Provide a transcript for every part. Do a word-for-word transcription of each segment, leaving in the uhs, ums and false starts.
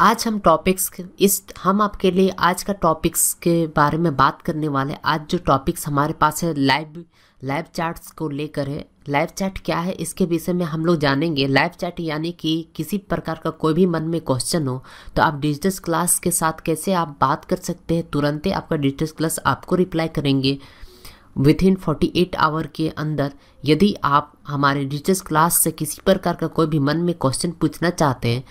आज हम टॉपिक्स इस हम आपके लिए आज का टॉपिक्स के बारे में बात करने वाले हैं। आज जो टॉपिक्स हमारे पास है लाइव लाइव चार्ट्स को लेकर है। लाइव चार्ट क्या है इसके विषय में हम लोग जानेंगे। लाइव चार्ट यानी कि किसी प्रकार का कोई भी मन में क्वेश्चन हो तो आप डिजिटल्स क्लास के साथ कैसे आप बात कर सकते हैं। तुरंत ही आपका डिजिटल्स क्लास आपको रिप्लाई करेंगे within forty eight hour के अंदर। यदि आप हमारे डिजिटल्स क्लास से किसी प्रकार का कोई भी मन में क्वेश्चन पूछना चाहते हैं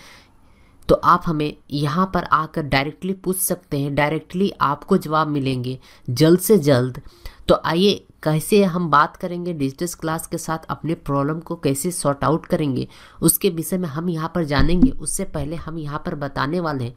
तो आप हमें यहाँ पर आकर डायरेक्टली पूछ सकते हैं, डायरेक्टली आपको जवाब मिलेंगे जल्द से जल्द। तो आइए कैसे हम बात करेंगे डिजिटल्स क्लास के साथ, अपने प्रॉब्लम को कैसे सॉर्ट आउट करेंगे उसके विषय में हम यहाँ पर जानेंगे। उससे पहले हम यहाँ पर बताने वाले हैं,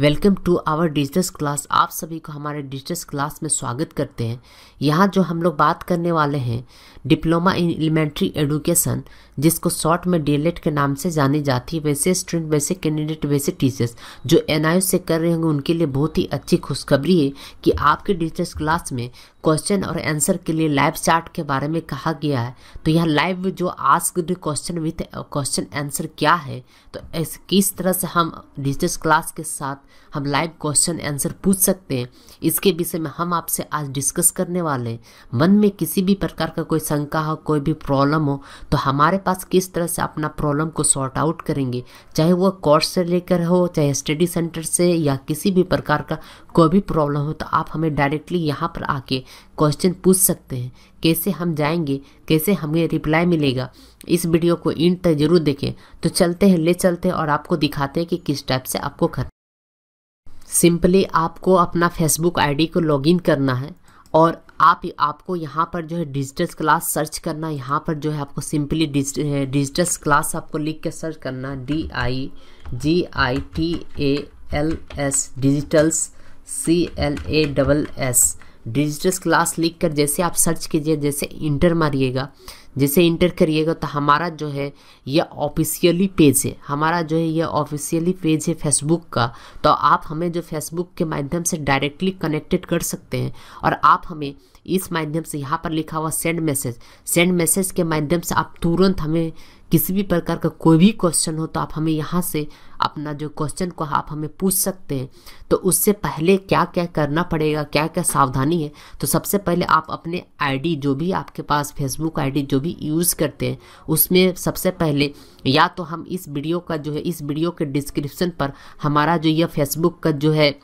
welcome to our digitals class. आप सभी को हमारे डिजिटल्स क्लास में स्वागत करते हैं। यहाँ जो हम लोग बात करने वाले हैं डिप्लोमा इन एलिमेंट्री एडुकेशन, जिसको शॉर्ट में डी एल एड के नाम से जानी जाती है। वैसे स्टूडेंट, वैसे कैंडिडेट, वैसे टीचर्स जो एन आई ओ एस से कर रहे होंगे उनके लिए बहुत ही अच्छी खुशखबरी है कि आपके डिजिटल्स क्लास में क्वेश्चन और आंसर के लिए लाइव चार्ट के बारे में कहा गया है। तो यह लाइव जो asked question with question answer क्या है, तो ऐसे किस तरह से हम डिजिटल्स क्लास के साथ हम लाइव क्वेश्चन आंसर पूछ सकते हैं इसके विषय में हम आपसे आज डिस्कस करने वाले हैं। मन में किसी भी प्रकार का कोई शंका हो, कोई भी प्रॉब्लम हो तो हमारे पास किस तरह से अपना प्रॉब्लम को सॉर्ट आउट करेंगे, चाहे वह कोर्स से लेकर हो, चाहे स्टडी सेंटर से, या किसी भी प्रकार का कोई भी प्रॉब्लम हो तो आप हमें डायरेक्टली यहाँ पर आके क्वेश्चन पूछ सकते हैं। कैसे हम जाएंगे, कैसे हमें रिप्लाई मिलेगा, इस वीडियो को एंड तक जरूर देखें। तो चलते हैं, ले चलते हैं और आपको दिखाते हैं कि किस टाइप से आपको कर सिंपली आपको अपना फेसबुक आईडी को लॉगिन करना है और आप आपको यहाँ पर जो है डिजिटल्स क्लास सर्च करना है। यहाँ पर जो है आपको सिंपली डिजिटल्स क्लास आपको लिख के सर्च करना है, D I G I T A L S digitals C L A double S digitals class लिख कर जैसे आप सर्च कीजिए, जैसे इंटर मारिएगा, जैसे इंटर करिएगा तो हमारा जो है यह ऑफिशियली पेज है। हमारा जो है यह ऑफिशियली पेज है फेसबुक का। तो आप हमें जो फेसबुक के माध्यम से डायरेक्टली कनेक्टेड कर सकते हैं और आप हमें इस माध्यम से यहाँ पर लिखा हुआ सेंड मैसेज, सेंड मैसेज के माध्यम से आप तुरंत हमें किसी भी प्रकार का कोई भी क्वेश्चन हो तो आप हमें यहाँ से अपना जो क्वेश्चन को आप हमें पूछ सकते हैं। तो उससे पहले क्या क्या करना पड़ेगा, क्या क्या सावधानी है, तो सबसे पहले आप अपने आईडी जो भी आपके पास फेसबुक आईडी जो भी यूज़ करते हैं उसमें सबसे पहले या तो हम इस वीडियो का जो है इस वीडियो के डिस्क्रिप्शन पर हमारा जो यह फेसबुक का जो है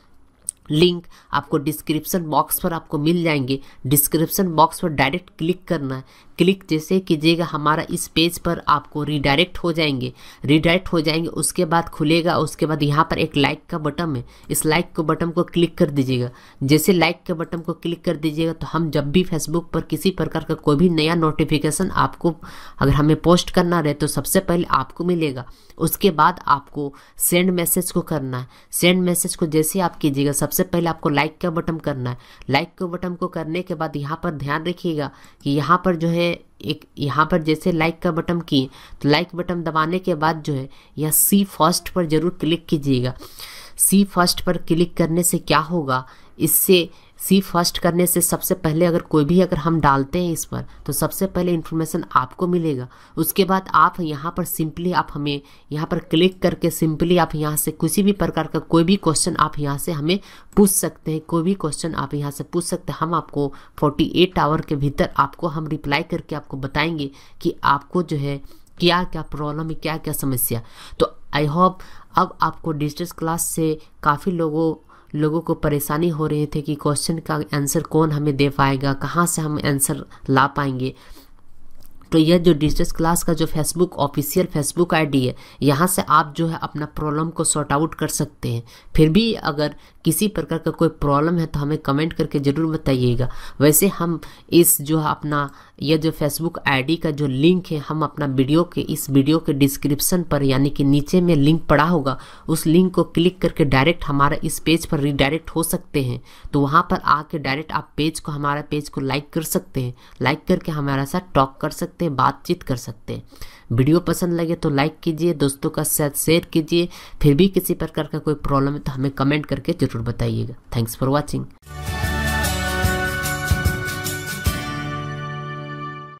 लिंक आपको डिस्क्रिप्शन बॉक्स पर आपको मिल जाएंगे। डिस्क्रिप्शन बॉक्स पर डायरेक्ट क्लिक करना है। क्लिक जैसे कीजिएगा हमारा इस पेज पर आपको रीडायरेक्ट हो जाएंगे, रीडायरेक्ट हो जाएंगे उसके बाद खुलेगा। उसके बाद यहाँ पर एक लाइक का बटन है, इस लाइक के बटन को क्लिक कर दीजिएगा। जैसे लाइक के बटन को क्लिक कर दीजिएगा तो हम जब भी फेसबुक पर किसी प्रकार का कोई भी नया नोटिफिकेशन आपको अगर हमें पोस्ट करना रहे तो सबसे पहले आपको मिलेगा। उसके बाद आपको सेंड मैसेज को करना है। सेंड मैसेज को जैसे आप कीजिएगा सबसे पहले आपको लाइक का बटन करना है। लाइक के बटन को करने के बाद यहाँ पर ध्यान रखिएगा कि यहाँ पर जो है एक यहाँ पर जैसे लाइक का बटन किए तो लाइक बटन दबाने के बाद जो है यह सी फर्स्ट पर ज़रूर क्लिक कीजिएगा। सी फर्स्ट पर क्लिक करने से क्या होगा, इससे सी फर्स्ट करने से सबसे पहले अगर कोई भी अगर हम डालते हैं इस पर तो सबसे पहले इन्फॉर्मेशन आपको मिलेगा। उसके बाद आप यहाँ पर सिंपली आप हमें यहाँ पर क्लिक करके सिंपली आप यहाँ से किसी भी प्रकार का कोई भी क्वेश्चन आप यहाँ से हमें पूछ सकते हैं। कोई भी क्वेश्चन आप यहाँ से पूछ सकते हैं। हम आपको फोर्टी एट आवर के भीतर आपको हम रिप्लाई करके आपको बताएंगे कि आपको जो है क्या क्या प्रॉब्लम है, क्या क्या समस्या। तो आई होप अब आपको डिजिटल्स क्लास से काफ़ी लोगों लोगों को परेशानी हो रही थी कि क्वेश्चन का आंसर कौन हमें दे पाएगा, कहाँ से हम आंसर ला पाएंगे। तो यह जो डिजिटल्स क्लास का जो फेसबुक ऑफिशियल फेसबुक आईडी है यहाँ से आप जो है अपना प्रॉब्लम को सॉर्ट आउट कर सकते हैं। फिर भी अगर किसी प्रकार का कोई प्रॉब्लम है तो हमें कमेंट करके ज़रूर बताइएगा। वैसे हम इस जो अपना यह जो फेसबुक आईडी का जो लिंक है हम अपना वीडियो के इस वीडियो के डिस्क्रिप्शन पर यानी कि नीचे में लिंक पड़ा होगा, उस लिंक को क्लिक करके डायरेक्ट हमारा इस पेज पर रिडायरेक्ट हो सकते हैं। तो वहाँ पर आके डायरेक्ट आप पेज को हमारा पेज को लाइक कर सकते हैं। लाइक करके हमारे साथ टॉक कर सकते हैं, बातचीत कर सकते हैं। वीडियो पसंद लगे तो लाइक कीजिए, दोस्तों का साथ शेयर कीजिए। फिर भी किसी प्रकार का कोई प्रॉब्लम है तो हमें कमेंट करके जरूर बताइएगा। Thanks for watching.